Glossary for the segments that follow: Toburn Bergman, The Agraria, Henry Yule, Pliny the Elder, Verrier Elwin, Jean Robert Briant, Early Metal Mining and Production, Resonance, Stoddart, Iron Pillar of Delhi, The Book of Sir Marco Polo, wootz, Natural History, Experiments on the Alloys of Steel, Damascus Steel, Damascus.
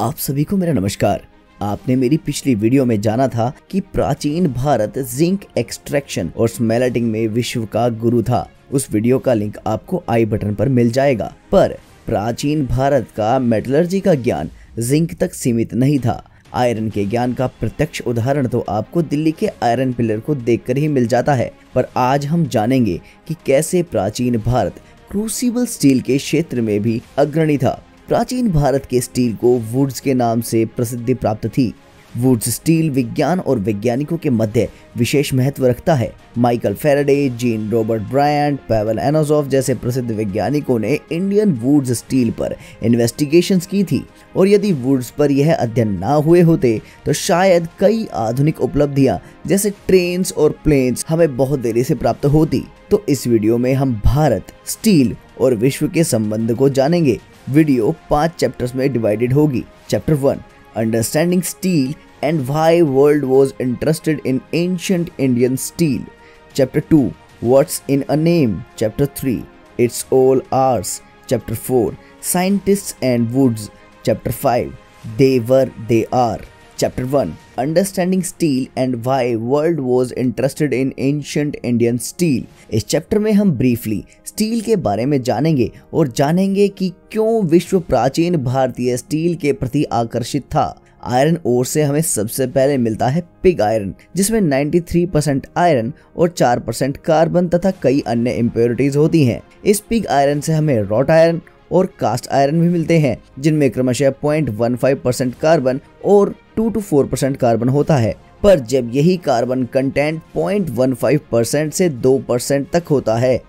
आप सभी को मेरा नमस्कार। आपने मेरी पिछली वीडियो में जाना था कि प्राचीन भारत जिंक एक्सट्रैक्शन और स्मेल्टिंग में विश्व का गुरु था। उस वीडियो का लिंक आपको आई बटन पर मिल जाएगा। पर प्राचीन भारत का मेटलर्जी का ज्ञान जिंक तक सीमित नहीं था। आयरन के ज्ञान का प्रत्यक्ष उदाहरण तो आपको दिल्ली के आयरन पिलर को देखकर ही मिल जाता है। पर आज हम जानेंगे कि कैसे प्राचीन भारत क्रूसिबल स्टील के क्षेत्र में भी अग्रणी था। प्राचीन भारत के स्टील को वुट्ज के नाम से प्रसिद्धि प्राप्त थी। वुट्ज स्टील विज्ञान और वैज्ञानिकों के मध्य विशेष महत्व रखता है। Michael Faraday, Jean Robert Bryant, Pavel Anosov जैसे प्रसिद्ध वैज्ञानिकों ने इंडियन वुट्ज स्टील पर इन्वेस्टिगेशंस की थी और यदि वुट्ज पर यह अध्ययन ना हुए होते तो शायद कई आधुनिक उपलब्धियां जैसे ट्रेन्स और प्लेन्स हमें बहुत देरी से प्राप्त होती। तो इस वीडियो में हम भारत, स्टील और विश्व के संबंध को जानेंगे। वीडियो 5 चैप्टर्स में डिवाइडेड होगी। Chapter 1, understanding steel and why world was interested in ancient Indian steel. Chapter 2, what's in a name. Chapter 3, it's all hours. Chapter 4, scientists and wootz. Chapter 5, they were they are. Chapter 1, understanding steel and why world was interested in ancient Indian steel. इस chapter में हम briefly steel के बारे में जानेंगे और जानेंगे कि क्यों विश्व प्राचीन भारतीय स्टील के प्रति आकर्षित था। आयरन ओर से हमें सबसे पहले मिलता है पिग आयरन, जिसमें 93% आयरन और 4% कार्बन तथा कई अन्य इम्प्योरिटीज होती हैं। इस पिग आयरन से हमें रॉट आयरन और कास्ट आयरन भी मिलते हैं, जिनमें क्रमशः 0.15% कार्बन और 2 से 4% कार्बन होता है। पर जब यही कार्बन कंटेंट 0.15% से 2% तक होता है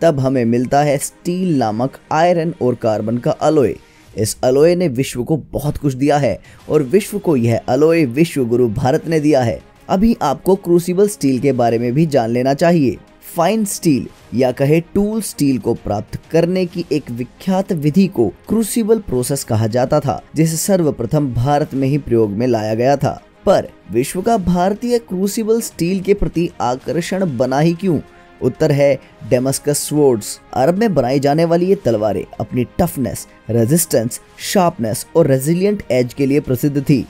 तब हमें मिलता है स्टील नामक आयरन और कार्बन का अलॉय। इस अलॉय ने विश्व को बहुत कुछ दिया है और विश्व को यह अलॉय विश्व गुरु भारत ने दिया है। अभी आपको क्रूसिबल स्टील के बारे में भी जान लेना चाहिए। फाइन स्टील या कहे टूल स्टील को प्राप्त करने की एक विख्यात विधि को क्रूसिबल प्रोसेस कहा जाता था, जिसे सर्वप्रथम भारत में ही प्रयोग में लाया गया था। पर विश्व का भारतीय क्रूसिबल स्टील के प्रति आकर्षण बना ही क्यों? उत्तर है डेमस्कस स्वॉर्ड्स। अरब में बनाई जाने वाली ये तलवारें अपनी टफनेस, रेजिस्टेंस, शार्पनेस और रेजिलियंट एज के लिए प्रसिद्ध थी।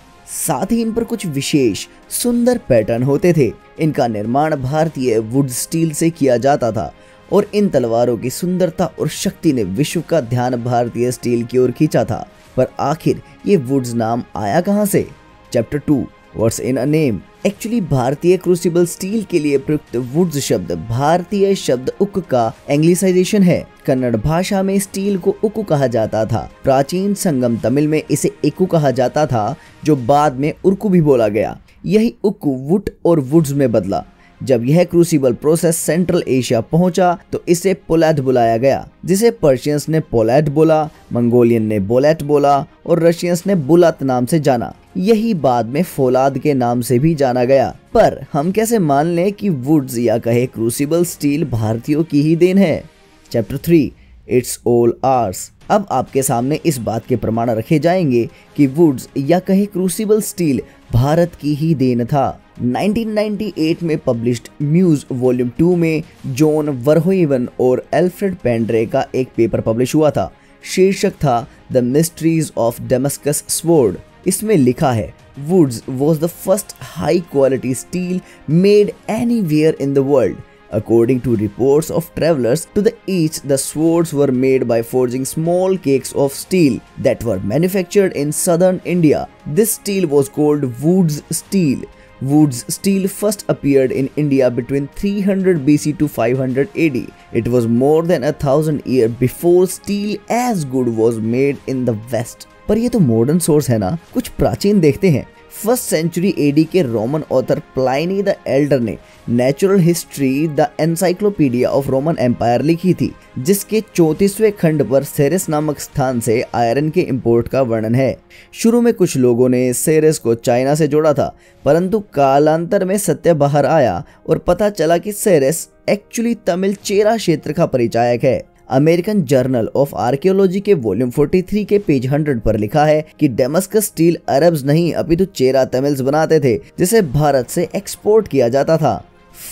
साथ ही इन पर कुछ विशेष सुंदर पैटर्न होते थे। इनका निर्माण भारतीय वुड स्टील से किया जाता था और इन तलवारों की सुंदरता और शक्ति ने विश्व का ध्यान भारतीय स्टील की ओर खींचा था। पर आखिर ये वुड्स नाम आया कहां से? Chapter 2, what's in a name. Actually भारतीय क्रूसिबल स्टील के लिए प्रयुक्त वुड्स शब्द भारतीय शब्द उक का एंग्लिसाइजेशन है। कन्नड़ भाषा में स्टील को उकु कहा जाता था। प्राचीन संगम तमिल में इसे एकु कहा जाता था, जो बाद में उर्कु भी बोला गया। यही उकु वुट और वुड्स में बदला। जब यह क्रूसिबल प्रोसेस सेंट्रल एशिया पहुंचा तो इसे पोलैट बुलाया गया, जिसे पर्शियंस ने पोलैट बोला, मंगोलियन ने बोलैट बोला और रशियंस ने बुलात नाम से जाना। यही बाद में फोलाद के नाम से भी जाना गया। पर हम कैसे मान लें कि वुड्स या कहे क्रूसिबल स्टील भारतीयों की ही देन है? Chapter 3, it's all hours. अब आपके सामने इस बात के प्रमाण रखे जाएंगे कि वुड्स या कहे क्रूसिबल स्टील भारत की ही देन था। 1998 में पब्लिश्ड म्यूज वॉल्यूम 2 में जॉन वर्होइवन और एल्फ्रेड पेंड्रे का एक पेपर पब्लिश हुआ था। शीर्षक था the mysteries of Damascus sword. इसमें लिखा है, wootz was the first high quality steel made any where in the world. According to reports of travelers to the east, the swords were made by forging small cakes of steel that were manufactured in southern India. This steel was called wootz steel. Wootz steel first appeared in India between 300 BC to 500 AD. It was more than 1,000 years before steel as good was made in the West. पर ये तो modern source है ना, कुछ प्राचीन देखते हैं। First century AD के Roman author Pliny the Elder ने natural history the encyclopedia of Roman empire लिखी थी, जिसके 34वें खंड पर सेरेस नामक स्थान से आयरन के इंपोर्ट का वर्णन है। शुरू में कुछ लोगों ने सेरेस को चाइना से जोड़ा था, परंतु कालांतर में सत्य बाहर आया और पता चला कि सेरेस एक्चुअली तमिल चेरा क्षेत्र का परिचायक है। अमेरिकन जर्नल ऑफ आर्कियोलॉजी के वॉल्यूम 43 के पेज 100 पर लिखा है कि डेमस्कस स्टील अरब्स नहीं अपितु चेरा तमिल्स बनाते थे, जिसे भारत से एक्सपोर्ट किया जाता था।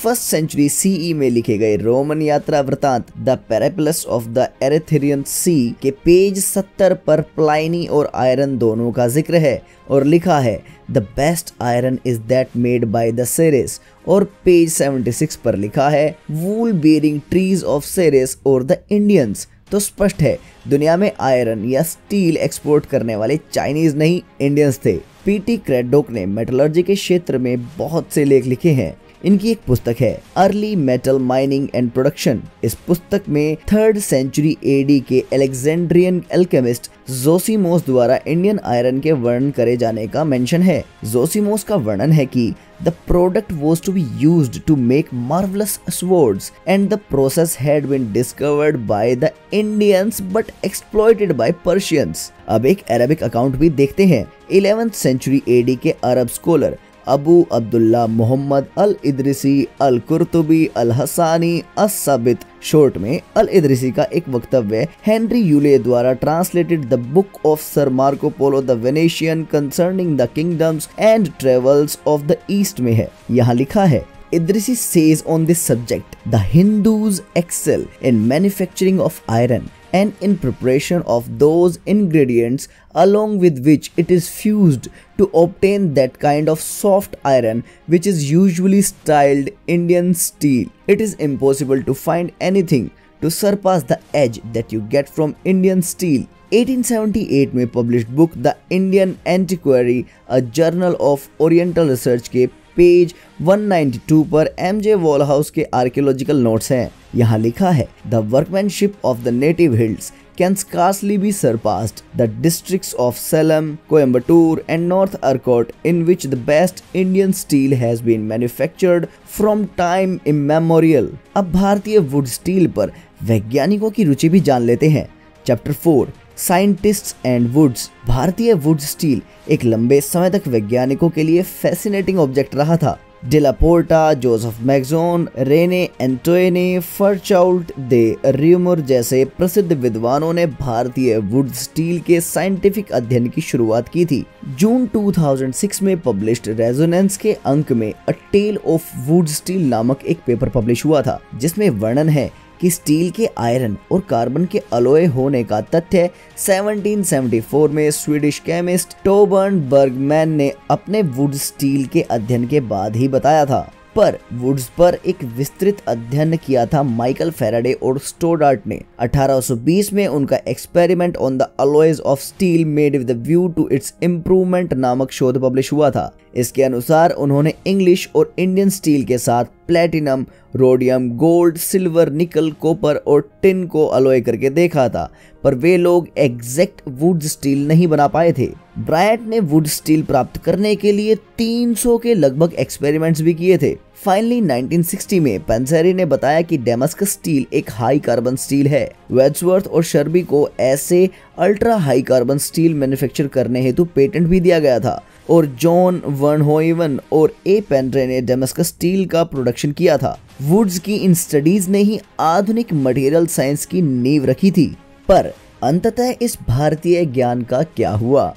फर्स्ट सेंचुरी सीई में लिखे गए रोमन यात्रा वृतांत the Periplus of the Erythraean sea के पेज 70 पर प्लाइनी और आयरन दोनों का जिक्र है और लिखा है the best iron is that made by the Seres और पेज 76 पर लिखा है wool bearing trees of Seres और द इंडियंस। तो स्पष्ट है दुनिया में आयरन या स्टील एक्सपोर्ट करने वाले चाइनीज नहीं इंडियंस थे। पीटी क्रेडोक ने मेटलर्जी के क्षेत्र में बहुत से लेख लिखे हैं। इनकी एक पुस्तक है early metal mining and production. इस पुस्तक में 3rd सेंचुरी AD के अलेक्जेंड्रियन एल्केमिस्ट जोसिमोस द्वारा इंडियन आयरन के वर्णन करे जाने का मेंशन है। जोसिमोस का वर्णन है कि The product was to be used to make marvelous swords, and the process had been discovered by the Indians but exploited by Persians. अब एक अरबिक अकाउंट भी देखते हैं। 11th सेंचुरी AD के अरब scholar Abu Abdullah Muhammad अल-इद्रिसी अल-कुर्तुबी अल-हसानी अस-साबित short में अल-इद्रिसी का एक वक्तव्य हेनरी यूले द्वारा translated the book of sir Marco Polo the Venetian concerning the kingdoms and travels of the east में है। यहाँ लिखा है Idrisi says on this subject, the Hindus excel in manufacturing of iron and in preparation of those ingredients along with which it is fused to obtain that kind of soft iron which is usually styled Indian steel. It is impossible to find anything to surpass the edge that you get from Indian steel. 1878 में published book The Indian Antiquary, a journal of Oriental research के page 192 पर M.J. वॉलहाउस के archaeological notes हैं। यहाँ लिखा है the workmanship of the native hills can scarcely be surpassed the districts of Salem Coimbatore and north Arcot in which the best Indian steel has been manufactured from time immemorial. अब भारतीय wootz steel पर वैज्ञानिकों की रुचि भी जान लेते हैं। Chapter 4 scientists and wootz. भारतीय वुड स्टील एक लंबे समय तक वैज्ञानिकों के लिए फैसिनेटिंग ऑब्जेक्ट रहा था। डिलापोर्टा, जोसेफ मैगज़ोन, रेने एंटोएने, फर्चाउल्ट दे रियमर जैसे प्रसिद्ध विद्वानों ने भारतीय वुड स्टील के साइंटिफिक अध्ययन की शुरुआत की थी। जून 2006 में पब्लिश्ड रेजोनेंस के अंक में a tale of wootz steel नामक एक पेपर पब्लिश हुआ था जिसमें वर्णन है कि स्टील के आयरन और कार्बन के अलॉय होने का तथ्य 1774 में स्वीडिश केमिस्ट टोबर्न बर्गमैन ने अपने वुड स्टील के अध्ययन के बाद ही बताया था। पर वुड्स पर एक विस्तृत अध्ययन किया था माइकल फेराडे और स्टोडार्ट ने। 1820 में उनका experiment on the alloys of steel made with view to its improvement नामक शोध पब्लिश हुआ था। इसके अनुसार उन्होंने इंग्लिश और इंडियन स्टील के साथ platinum, rhodium, gold, silver, nickel, copper और टिन को अलॉय करके देखा था, पर वे लोग एग्जैक्ट वुड स्टील नहीं बना पाए थे। ब्रायंट ने वुड स्टील प्राप्त करने के लिए 300 के लगभग एक्सपेरिमेंट्स भी किए थे। फाइनली 1960 में पेंसेरी ने बताया कि डेमस्कस स्टील एक हाई कार्बन स्टील है। वेड्सवर्थ और शर्बी को ऐसे ultra high carbon steel manufacture करने हेतु पेटेंट भी दिया गया था और जॉन वर्नहोइवन और ए पेंड्रे ने डेमस्कस स्टील का प्रोडक्शन किया था। वुड्स की इन स्टडीज ने ही आधुनिक मटेरियल साइंस की नींव रखी थी। पर अंततः इस भारतीय ज्ञान का क्या हुआ?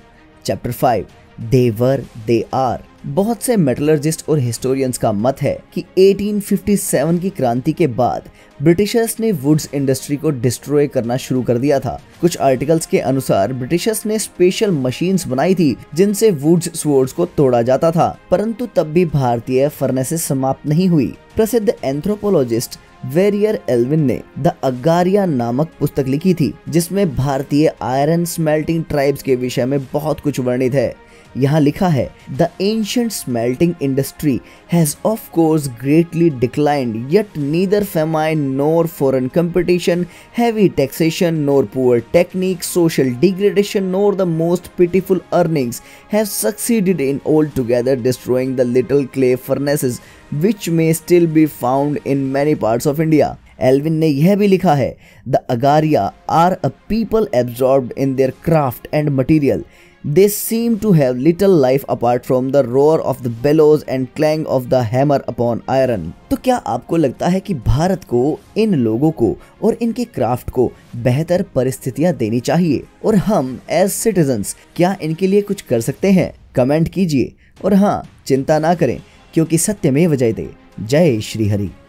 Chapter 5 they were they are. बहुत से मेटलर्जिस्ट और हिस्टोरियंस का मत है कि 1857 की क्रांति के बाद ब्रिटिशर्स ने वुड्स इंडस्ट्री को डिस्ट्रॉय करना शुरू कर दिया था। कुछ आर्टिकल्स के अनुसार ब्रिटिशर्स ने स्पेशल मशीन्स बनाई थी जिनसे वुड्स स्वॉर्ड्स को तोड़ा जाता था, परंतु तब भी भारतीय फर्नेसेस समाप्त नहीं हुई। प्रसिद्ध एंथ्रोपोलॉजिस्ट वेरियर एल्विन ने द अगारिया नामक पुस्तक लिखी थी जिसमें भारतीय आयरन स्मेल्टिंग ट्राइब्स के विषय में बहुत कुछ वर्णित है। यहाँ लिखा है the ancient smelting industry has of course greatly declined, yet neither famine nor foreign competition, heavy taxation nor poor technique, social degradation nor the most pitiful earnings have succeeded in all together destroying the little clay furnaces which may still be found in many parts of India. Elwin ने यह भी लिखा है The Agaria are a people absorbed in their craft and material. They seem to have little life apart from the roar of the bellows and clang of the hammer upon iron. तो क्या आपको लगता है कि भारत को इन लोगों को और इनके क्राफ्ट को बेहतर परिस्थितियाँ देनी चाहिए और हम एज सिटीजन्स क्या इनके लिए कुछ कर सकते हैं? कमेंट कीजिए और हाँ, चिंता ना करें क्योंकि सत्यमेव जयते। जय श्री हरि।